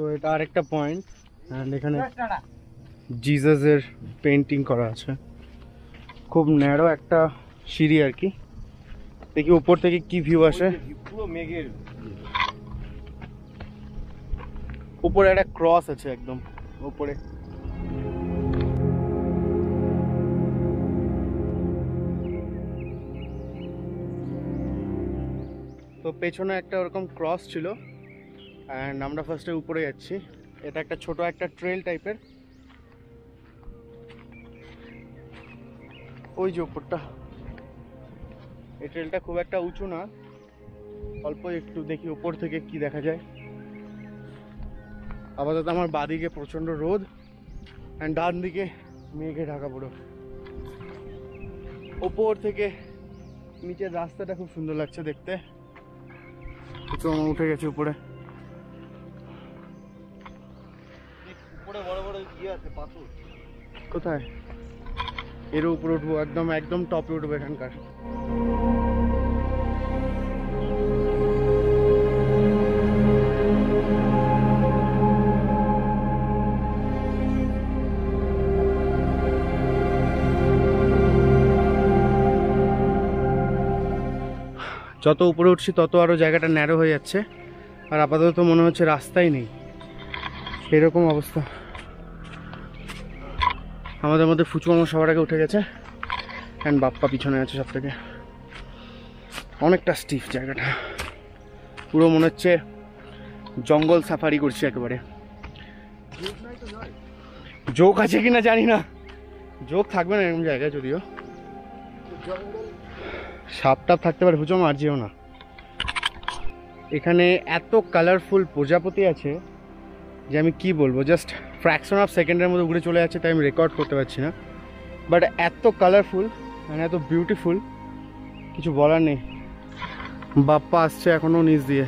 তো এটা আরেকটা পয়েন্ট। এন্ড এখানে জিসাসের পেইন্টিং করা আছে। খুব ন্যারো একটা সিঁড়ি আর কি। দেখি উপর থেকে কি ভিউ আসে। পুরো মেঘের উপরে একটা ক্রস আছে একদম উপরে। তো পেছনে একটা ওরকম ক্রস ছিল। অ্যান্ড আমরা ফার্স্টে উপরে যাচ্ছি। এটা একটা ছোট একটা ট্রেল টাইপের। ওই যে উপরটা, এই ট্রেলটা খুব একটা উঁচু না, অল্প একটু। দেখি উপর থেকে কি দেখা যায়। আপাতত আমার বাঁদিকে প্রচণ্ড রোদ অ্যান্ড ডান দিকে মেঘে ঢাকা পুরো। উপর থেকে নিচের রাস্তাটা খুব সুন্দর লাগছে দেখতে। তো উঠে গেছে উপরে। উপরে বড় বড় ইয়ে আছে পাথর। কোথায়? এর উপরে উঠবো, একদম একদম টপে উঠবো এখানকার। যত উপরে উঠছি তত আরও জায়গাটা ন্যারো হয়ে যাচ্ছে। আর আপাতত মনে হচ্ছে রাস্তাই নেই, এরকম অবস্থা। আমাদের মধ্যে ফুচু আমার সবার আগে উঠে গেছে অ্যান্ড বাপ্পা পিছনে আছে সব থেকে। অনেকটা স্টিফ জায়গাটা, পুরো মনে হচ্ছে জঙ্গল সাফারি করছি একেবারে। জোক আছে কিনা জানি না, জোক থাকবে না এরকম জায়গায়, যদিও সাপ টাপ থাকতে পারে। হুজম আর যেও না। এখানে এত কালারফুল প্রজাপতি আছে যে আমি কি বলবো, জাস্ট ফ্র্যাকশন অফ সেকেন্ডের মধ্যে উড়ে চলে যাচ্ছে, তাই আমি রেকর্ড করতে পারছি না। বাট এত কালারফুল মানে এত বিউটিফুল, কিছু বলার নেই। বাপ্পা আসছে এখনও নিচ দিয়ে।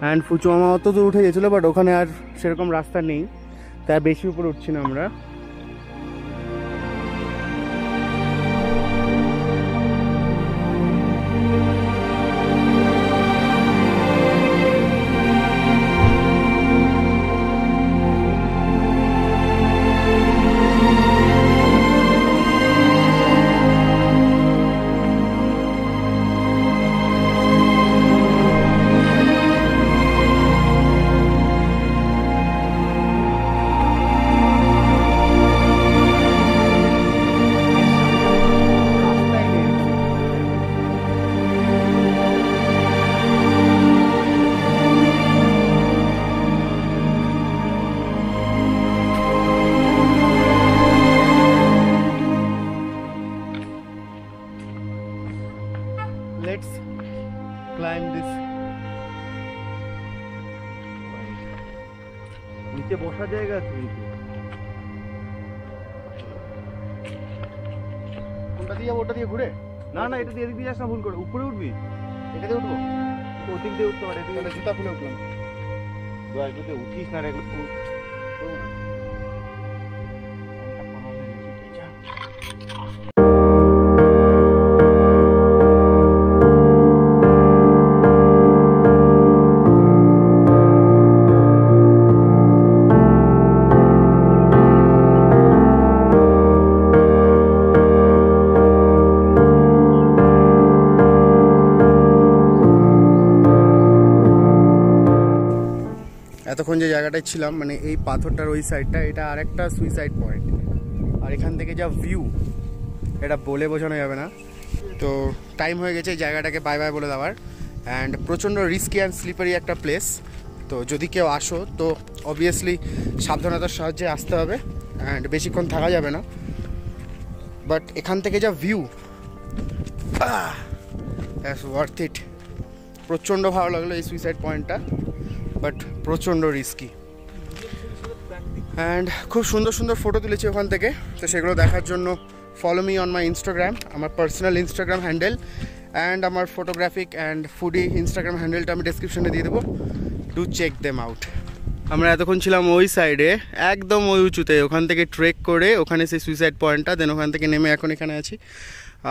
অ্যান্ড ফুচু মামা অত দূর উঠে গেছিলো, বাট ওখানে আর সেরকম রাস্তা নেই, তাই বেশি উপরে উঠছি না আমরা। বসা জায়গা আছে নিচে। কোনটা দিয়ে যাব? ওটা দিয়ে ঘুরে? না না, এটা দিয়ে এদিক দিয়ে যাস না, ভুল করে উপরে উঠবি। এটা দিয়ে উঠবো? ওদিক দিয়ে উঠতে পারে। জুতা খুলে উঠলাম। উঠিস না রে, এতক্ষণ যে জায়গাটায় ছিলাম মানে এই পাথরটার ওই সাইডটা, এটা আর একটা সুইসাইড পয়েন্ট। আর এখান থেকে যা ভিউ, এটা বলে বোঝানো যাবে না। তো টাইম হয়ে গেছে এই জায়গাটাকে বাই বাই বলে দেওয়ার। অ্যান্ড প্রচণ্ড রিস্কি অ্যান্ড স্লিপারি একটা প্লেস। তো যদি কেউ আসো তো অবভিয়াসলি সাবধানতার সাহায্যে আসতে হবে অ্যান্ড বেশিক্ষণ থাকা যাবে না। বাট এখান থেকে যা ভিউ, দ্যাটস ওয়ার্থ ইট। প্রচণ্ড ভালো লাগলো এই সুইসাইড পয়েন্টটা, বাট প্রচণ্ড রিস্কি। অ্যান্ড খুব সুন্দর সুন্দর ফটো তুলেছি ওখান থেকে। তো সেগুলো দেখার জন্য follow me on my Instagram, আমার পার্সোনাল ইনস্টাগ্রাম হ্যান্ডেল। অ্যান্ড আমার ফটোগ্রাফিক অ্যান্ড ফুডি ইনস্টাগ্রাম হ্যান্ডেলটা আমি ডেসক্রিপশনে দিয়ে দেবো। Do check them out. আমরা এতক্ষণ ছিলাম ওই সাইডে, একদম ওই উঁচুতে। ওখান থেকে ট্রেক করে ওখানে সেই সুইসাইড পয়েন্টটা, দেন ওখান থেকে নেমে এখন এখানে আছি।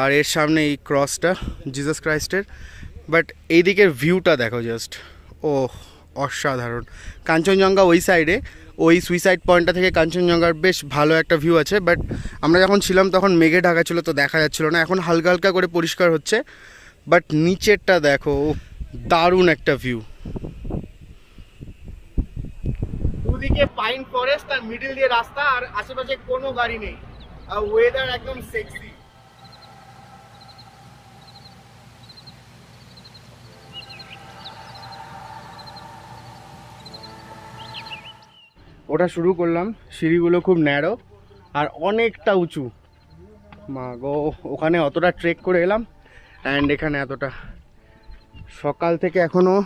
আর এর সামনে এই ক্রসটা জিসাস ক্রাইস্টের। বাট এইদিকের ভিউটা দেখো জাস্ট, ও असाधारण कांचनजंगा ओई साइडे ओई सुइसाइड पॉइंटটা থেকে কাঞ্চনজঙ্ঘার বেশ ভালো একটা ভিউ আছে। বাট আমরা যখন ছিলাম তখন মেঘে ঢাকা ছিল তো দেখা যাচ্ছিল না, এখন হালকা হালকা করে পরিষ্কার হচ্ছে। বাট নিচেরটা দেখো, দারুণ একটা ভিউ। ওদিকে পাইন ফরেস্ট আর মিডল দিয়ে রাস্তা আর আশেপাশে কোনো গাড়ি নেই আর ওয়েদার একদম সেক্সি। ওটা শুরু করলাম, সিঁড়িগুলো খুব ন্যারো আর অনেকটা উঁচু। মা গো, ওখানে অতটা ট্রেক করে এলাম অ্যান্ড এখানে এতটা। সকাল থেকে এখনও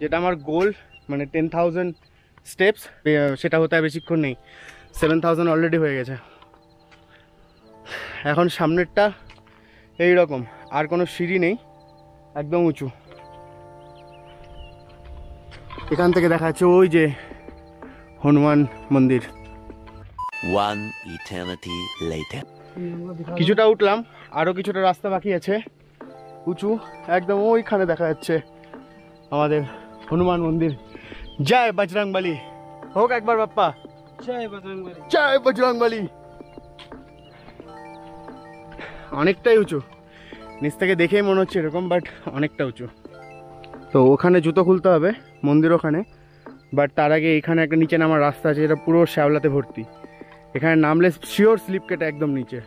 যেটা আমার গোল মানে 10,000 স্টেপস সেটা হতে বেশিক্ষণ নেই, 7,000 অলরেডি হয়ে গেছে। এখন সামনেরটা এই রকম, আর কোনো সিঁড়ি নেই, একদম উঁচু। এখান থেকে দেখা যাচ্ছে ওই যে হনুমান মন্দির। কিছুটা উঠলাম, আরও কিছুটা রাস্তা বাকি আছে উঁচু, একদম ওইখানে দেখা যাচ্ছে আমাদের হনুমান মন্দির। জয় বজরংবলী, হোক একবার বাপ্পা জয় বজরংবলী, জয় বজরংবলী। অনেকটাই উঁচু, নিচ থেকে দেখেই মনে হচ্ছে এরকম, বাট অনেকটা উঁচু। তো ওখানে জুতো খুলতে হবে মন্দির ওখানে, বাট তার আগে এখানে একটা নিচে নামার রাস্তা আছে যেটা পুরো শ্যাওলাতে ভর্তি, এখানে নামলে শিওর স্লিপ কেটে একদম নিচে।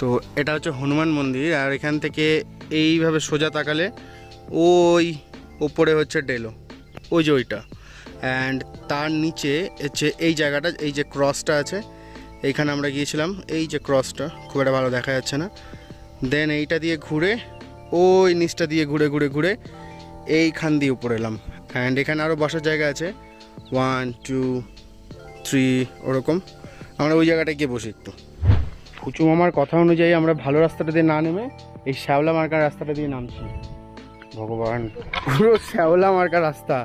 তো এটা হচ্ছে হনুমান মন্দির, আর এখান থেকে এইভাবে সোজা তাকালে ওই ওপরে হচ্ছে ডেলো, ওই যে ওইটা, অ্যান্ড তার নিচে হচ্ছে এই জায়গাটা, এই যে ক্রসটা আছে এইখানে আমরা গিয়েছিলাম, এই যে ক্রসটা খুব একটা ভালো দেখা যাচ্ছে না। দেন এইটা দিয়ে ঘুরে ওই নিচটা দিয়ে ঘুরে ঘুরে ঘুরে এইখান দিয়ে উপরে এলাম, অ্যান্ড এখানে আরও বসার জায়গা আছে 1 2 3 ওরকম। আমরা ওই জায়গাটায় গিয়ে বসি একটু। কুচু মামার কথা অনুযায়ী আমরা ভালো রাস্তাটা দিয়ে না নেমে এই শ্যাওলা মার্কার রাস্তাটা দিয়ে নামছি। ভগবান, পুরো শ্যাওলা মার্কার রাস্তা।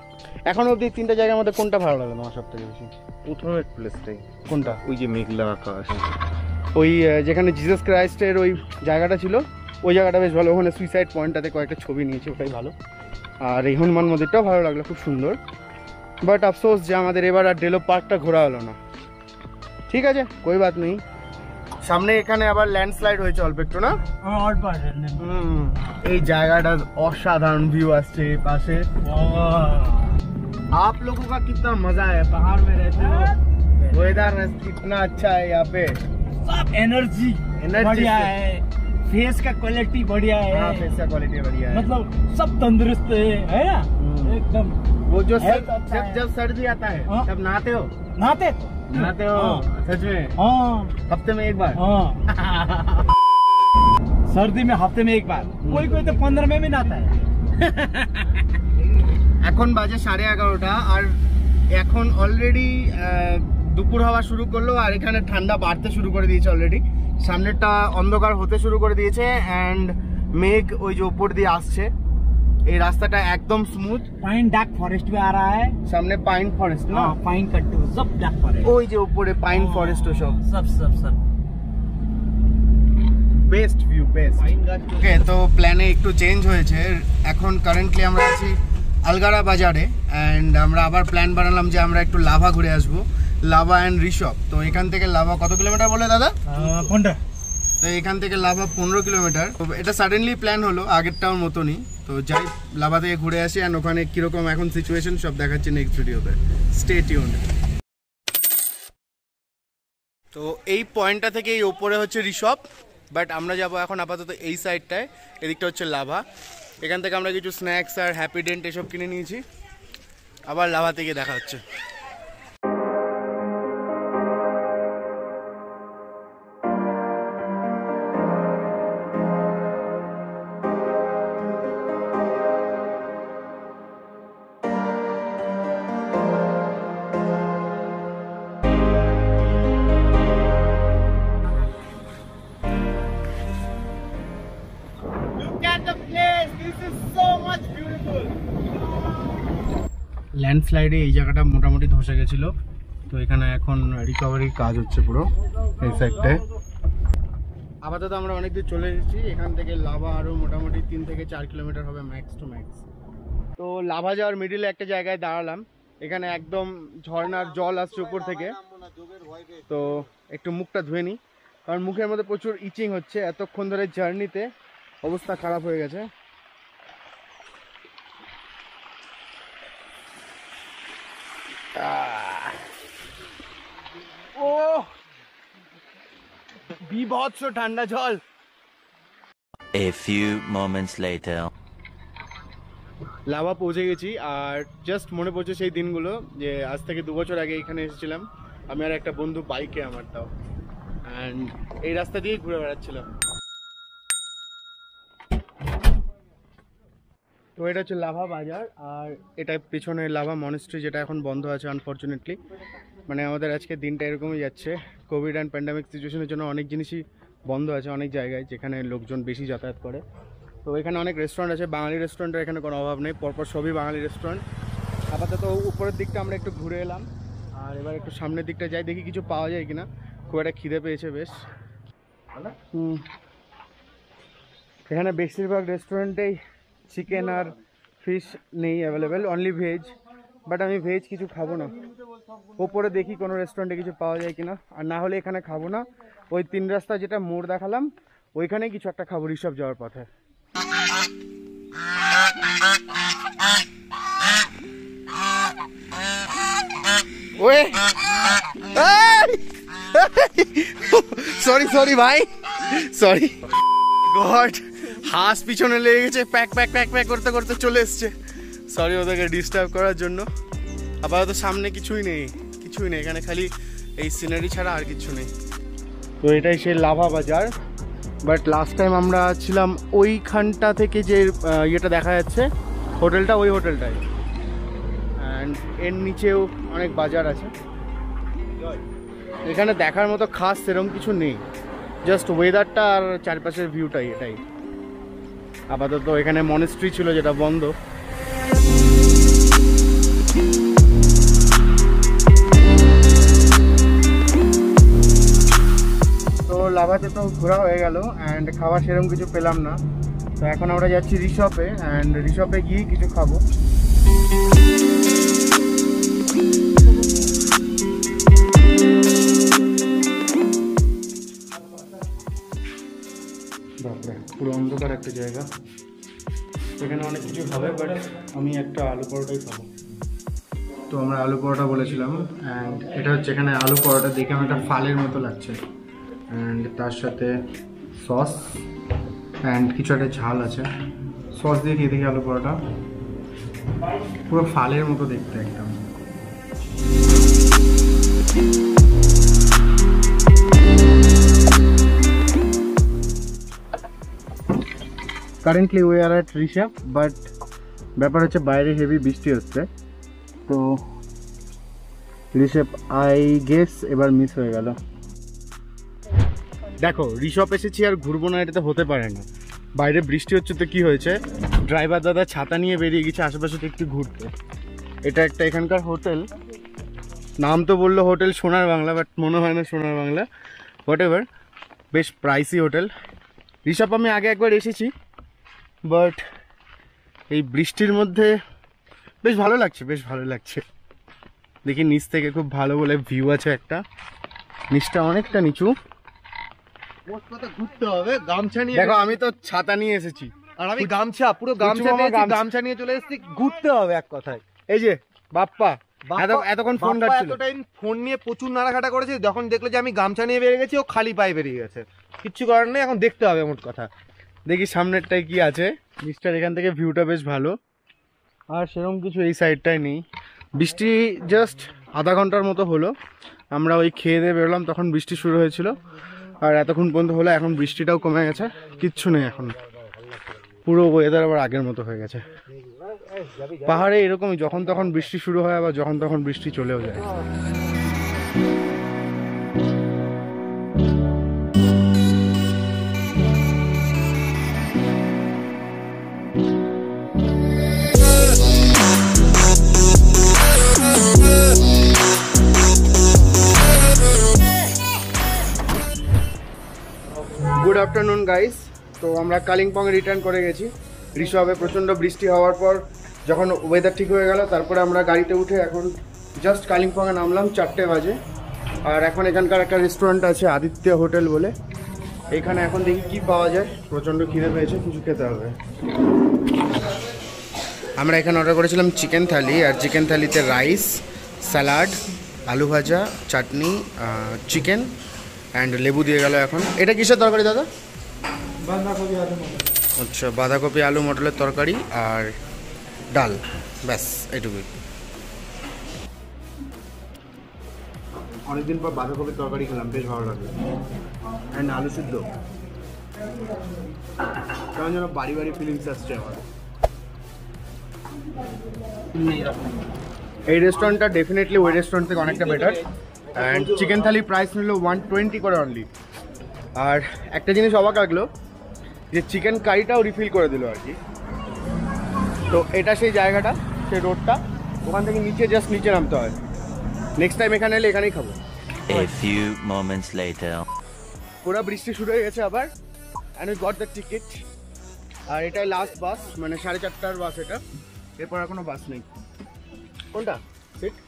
এখন অবধি তিনটা জায়গার মধ্যে কোনটা ভালো লাগে তোমার সব থেকে বেশি? প্রথমের প্লেসটাই। কোনটা? ওই যে মেঘলা আকাশ, ওই যেখানে জিজাস ক্রাইস্টের ওই জায়গাটা ছিল, ওই জায়গাটা বেশ ভালো। ওখানে সুইসাইড পয়েন্টটাতে কয়েকটা ছবি নিয়েছি, ওটাই ভালো। আর এই হনুমান মন্দিরটাও ভালো লাগলো, খুব সুন্দর। বাট আফসোস যে আমাদের এবার আর ডেলো পার্কটা ঘোরা হলো না। ঠিক আছে, কোই বাত নেই। সামনে এখানে আবার ল্যান্ডস্লাইড হয়েছে অল্প একটু, না? এই জায়গাটা অসাধারণ ভিউ আসছে এই পাশে। आप लोगों का कितना मजा है पहाड़ में रहते हो, वेदर कितना अच्छा है यहाँ पे, सब एनर्जी बढ़िया है, फेस का क्वालिटी बढ़िया है। हाँ, फेस का क्वालिटी बढ़िया है, मतलब सब तंदुरुस्त है ना एकदम। वो जो जब सर्दी आता है तब नहाते हो? नहाते हो सच में? हाँ, हफ्ते में एक बार। हाँ सर्दी में हफ्ते में एक बार, कोई कोई तो 15 में भी नहाता है। এখন বাজে 11:30 আর এখন অলরেডি দুপুর হওয়া শুরু করলো, আর এখানে ঠান্ডা বাড়তে শুরু করে দিয়েছে অলরেডি। সামনেরটা অন্ধকার হতে শুরু করে দিয়েছে অ্যান্ড মেঘ ওই যে উপর দিয়ে আসছে। এই রাস্তাটা একদম স্মুথ। পাইন ডার্ক ফরেস্ট মে আ রহা হ্যায়, সামনে পাইন ফরেস্ট না? পাইন কাটু সব ডার্ক ফরেস্ট, ওই যে উপরে পাইন ফরেস্ট সব সব সব সব। Best view, best. ওকে, তো প্ল্যানে একটু চেঞ্জ হয়েছে। এখন কারেন্টলি আমরা আছি আলগাড়া বাজারে, অ্যান্ড আমরা আবার প্ল্যান বানালাম যে আমরা একটু লাভা ঘুরে আসবো, লাভা অ্যান্ড রিশপ। তো এখান থেকে লাভা কত কিলোমিটার বলে দাদা? 15। তো এখান থেকে লাভা 15 কিলোমিটার। তো এটা সাডেনলি প্ল্যান হলো, আগেরটাও মতনই। তো যাই লাভা থেকে ঘুরে আসি, অ্যান্ড ওখানে কীরকম এখন সিচুয়েশন সব দেখাচ্ছি নেক্সট ভিডিওতে, স্টে টিউনড। তো এই পয়েন্টটা থেকে এই ওপরে হচ্ছে রিশপ, বাট আমরা যাবো এখন আপাতত এই সাইডটায়, এদিকটা হচ্ছে লাভা। এখান থেকে আমরা কিছু স্ন্যাক্স আর হ্যাপি ডেন্ট এসব কিনে নিয়েছি, আবার লাভা থেকে দেখা হচ্ছে। ল্যান্ডস্লাইডে এই জায়গাটা মোটামুটি ধসে গেছিল, तो एखाने एखन रिकवरी काज होच्छे पुरो एई साइडटाय आपातत आमरा अनेक दूर चले एसेछि एखान थेके लाभा आरो मोटामुटी 3 থেকে 4 কিলোমিটার होबे मैक्स टू मैक्स। तो लाभा जाओयार मिडिले एकटा जायगाय दाঁড়ালাম एखाने एकदम झर्णार जल आसছে ऊपर थेके। तो एकटु मुखटा धुए नि कारण मुखेर मধ্যে प्रचुर इचिंग होच्छे एतक्षण धरे जार्निते अवस्था खराब हो गेছে। ओह बीभत्स ठंडा जल। A few moments later लावा पहुंचे गेছি আর জাস্ট মনে পড়ছে সেই দিনগুলো যে আজ থেকে 2 বছর আগে এখানে এসেছিলাম আমি আর একটা বন্ধু বাইকে আমার দাও এন্ড এই রাস্তা দিয়ে ঘুরে বেড়াচ্ছিলাম। তো এটা হচ্ছে লাভা বাজার আর এটা পিছনে লাভা মনাস্ট্রি যেটা এখন বন্ধ আছে আনফরচুনেটলি। মানে আমাদের আজকে দিনটা এরকমই যাচ্ছে কোভিড অ্যান্ড প্যান্ডেমিক সিচুয়েশনের জন্য অনেক জিনিসই বন্ধ আছে অনেক জায়গায় যেখানে লোকজন বেশি যাতায়াত করে। তো এখানে অনেক রেস্টুরেন্ট আছে বাঙালি রেস্টুরেন্টের এখানে কোনো অভাব নেই পরপর সবই বাঙালি রেস্টুরেন্ট। আপাতত উপরের দিকটা আমরা একটু ঘুরে এলাম আর এবার একটু সামনের দিকটা যাই দেখি কিছু পাওয়া যায় কিনা। খুব একটা খিদে পেয়েছে বেশ। এখানে বেশিরভাগ রেস্টুরেন্টেই चिकेन और फिश नहीं अवेलेबल ओनलि भेज बाट हमें भेज किछु खाबो ना ओपरे देखी कोनो रेस्टुरेंटे किछु पावा जाए किना और ना होले एखाने खाबो ना ओई 3 রাস্তা जेटा मोड़ देखालाम ओइखाने किछु एकटा खाबो रिसप जाओयार पथे। ओए सॉरी सॉरी भाई सॉरी गॉड হাস পিছনে লেগে গেছে প্যাক প্যাক প্যাক প্যাক করতে করতে চলে এসছে। সরি ওদেরকে ডিস্টার্ব করার জন্য। আপাতত সামনে কিছুই নেই এখানে খালি এই সিনারি ছাড়া আর কিছু নেই। তো এটাই সেই লাভা বাজার বাট লাস্ট টাইম আমরা ছিলাম ওইখানটা থেকে যে ইয়েটা দেখা যাচ্ছে হোটেলটা ওই হোটেলটাই অ্যান্ড এর নিচেও অনেক বাজার আছে। এখানে দেখার মতো খাস সেরকম কিছু নেই জাস্ট ওয়েদারটা আর চারপাশের ভিউটাই এটাই। আপাতত এখানে মনাস্ট্রি ছিল যেটা বন্ধ। তো লাভাতে তো ঘোরা হয়ে গেল অ্যান্ড খাবার সেরকম কিছু পেলাম না। তো এখন আমরা যাচ্ছি রিসপে অ্যান্ড রিসপে গিয়ে কিছু খাবো। পুরো অন্ধকার একটা জায়গা এখানে অনেক কিছু খাবে বাট আমি একটা আলু পরোটাই খাবো। তো আমরা আলু পরোটা বলেছিলাম অ্যান্ড এটা হচ্ছে এখানে আলু পরোটা দেখে আমার একটা ফালের মতো লাগছে অ্যান্ড তার সাথে সস অ্যান্ড কিছু একটা ঝাল আছে সস দিয়ে খেয়ে দেখি আলু পরোটা পুরো ফালের মতো দেখতে একদম। Currently we are at Rishyap but ব্যাপার হচ্ছে বাইরে হেভি বৃষ্টি হচ্ছে তো রিসপ আই গেস এবার মিস হয়ে গেল। দেখো রিসপ এসেছি আর ঘুরবো না এটা তো হতে পারে না। বাইরে বৃষ্টি হচ্ছে তো কি হয়েছে ড্রাইভার দাদা ছাতা নিয়ে বেরিয়ে গেছে আশেপাশে একটু ঘুরতে। এটা একটা এখানকার হোটেল নাম তো বললো হোটেল সোনার বাংলা বাট মনে হয় না সোনার বাংলা হোয়াট এভার বেশ প্রাইসি হোটেল। রিসপ আমি আগে একবার এসেছি বাট এই বৃষ্টির মধ্যে বেশ ভালো লাগছে দেখি নিচ থেকে খুব ভালো বলে ভিউ আছে একটা নিচটা অনেকটা নিচু ঘুরতে হবে গামছা নিয়ে। দেখো আমি তো ছাতা নিয়ে এসেছি আর আমি গামছা নিয়ে চলে এসেছি ঘুরতে হবে এক কথায়। এই যে বাপ্পা এতক্ষণ ফোন ঘাটছিল ফোন নিয়ে প্রচুর নাড়াঘাটা করেছে যখন দেখলো যে আমি গামছা নিয়ে বেরিয়ে গেছি ও খালি পায়ে বেরিয়ে গেছে কিচ্ছু করার নেই এখন দেখতে হবে মোট কথা। দেখি সামনেরটায় কি আছে মিস্টার এখান থেকে ভিউটা বেশ ভালো আর সেরকম কিছু এই সাইডটায় নেই। বৃষ্টি জাস্ট আধা ঘন্টার মতো হলো আমরা ওই খেয়ে দিয়ে বেরোলাম তখন বৃষ্টি শুরু হয়েছিল আর এতক্ষণ পর্যন্ত হলো এখন বৃষ্টিটাও কমে গেছে কিচ্ছু নেই এখন পুরো ওয়েদার আবার আগের মতো হয়ে গেছে। পাহাড়ে এরকমই যখন তখন বৃষ্টি শুরু হয় আবার যখন তখন বৃষ্টি চলেও যায়। Good afternoon guys. तो आमरा कालिम्पोंग रिटार्न करे गेছি। ऋषभে प्रचंड বৃষ্টি হওয়ার পর যখন ওয়েদার ঠিক হয়ে গেল তারপরে আমরা গাড়িতে উঠে এখন জাস্ট কালিম্পংয়ে নামলাম 4টে বাজে। আর এখন এখানকার একটা রেস্টুরেন্ট আছে আদিত্য হোটেল বলে, এখানে এখন দেখি কি পাওয়া যায়। প্রচন্ড খিদে পেয়েছে, কিছু খেতে হবে। আমরা এখানে অর্ডার করেছিলাম চিকেন থালি, আর চিকেন থালিতে রাইস, স্যালাড, আলু ভাজা, চাটনি, চিকেন एंड लेबू दिए गलो। এখন এটা কিসের তরকারি দাদা? বাঁধাকপি আলু মটর। আচ্ছা, বাঁধাকপি আলু মটরের তরকারি আর ডাল, ব্যাস এটুকুই। অনেকদিন পর বাঁধাকপি তরকারি খেলাম, বেশ ভালো লাগলো। এন্ড আলু সিদ্ধ, কেমন যেন বাড়ি বাড়ি ফিলিংস আসছে আমার। এই রেস্টুরেন্টটা ডেফিনেটলি ওই রেস্টুরেন্ট থেকে অনেকটা better. And chicken thali price নিল 120 করে অনলি। আর একটা জিনিস অবাক লাগলো যে চিকেন কারিটাও রিফিল করে দিল আর কি। তো এটা সেই জায়গাটা, সেই রোডটা, ওখান থেকে নিচে জাস্ট নিচে নামতে হয়। নেক্সট টাইম এখানে এলে এখানেই খাবো। A few moments later পুরো বৃষ্টি শুরু হয়ে গেছে আবার। And we got the ticket. আর এটা লাস্ট বাস, মানে 4:30টার বাস এটা, এরপর আর কোনো বাস নেই। কোনটা সিট?